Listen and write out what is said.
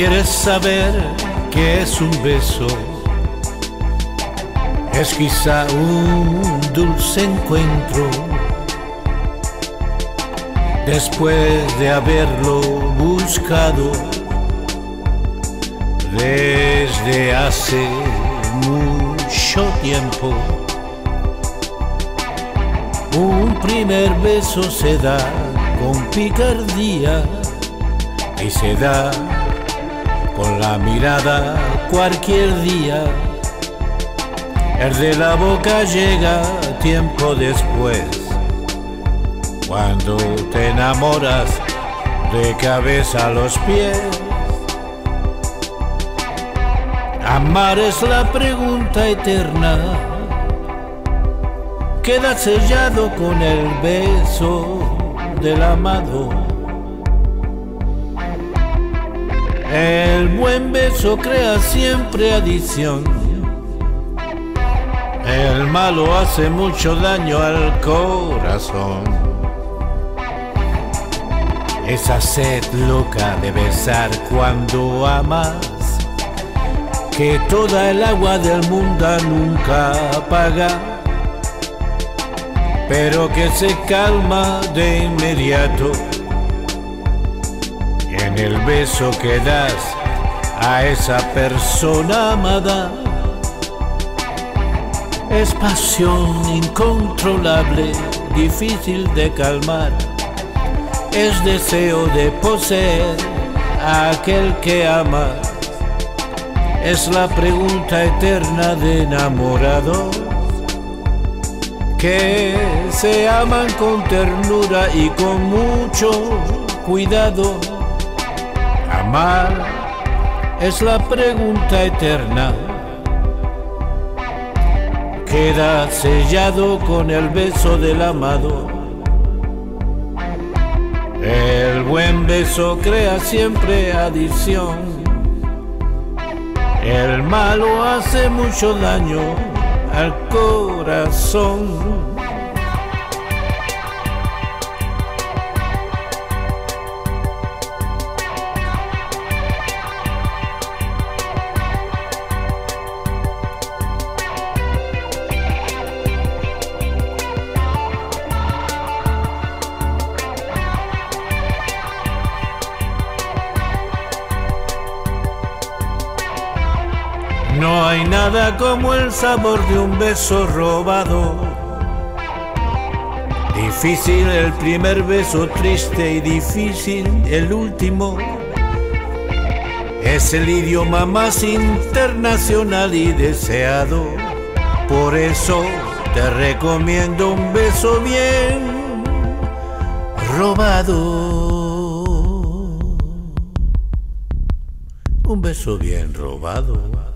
quieres saber qué es un beso, es quizá un dulce encuentro después de haberlo buscado desde hace mucho tiempo. Un primer beso se da con picardía y se da con la mirada cualquier día. El de la boca llega tiempo después, cuando te enamoras de cabeza a los pies. Amar es la pregunta eterna, queda sellado con el beso del amado. El buen beso crea siempre adicción, el malo hace mucho daño al corazón. Esa sed loca de besar cuando amas, que toda el agua del mundo nunca apaga, pero que se calma de inmediato en el beso que das a esa persona amada. Es pasión incontrolable, difícil de calmar, es deseo de poseer a aquel que amas, es la pregunta eterna de enamorado, que se aman con ternura y con mucho cuidado. Amar es la pregunta eterna, queda sellado con el beso del amado. El buen beso crea siempre adicción, el malo hace mucho daño al corazón. No hay nada como el sabor de un beso robado, difícil el primer beso, triste y difícil el último. Es el idioma más internacional y deseado, por eso te recomiendo un beso bien robado. Un beso bien robado.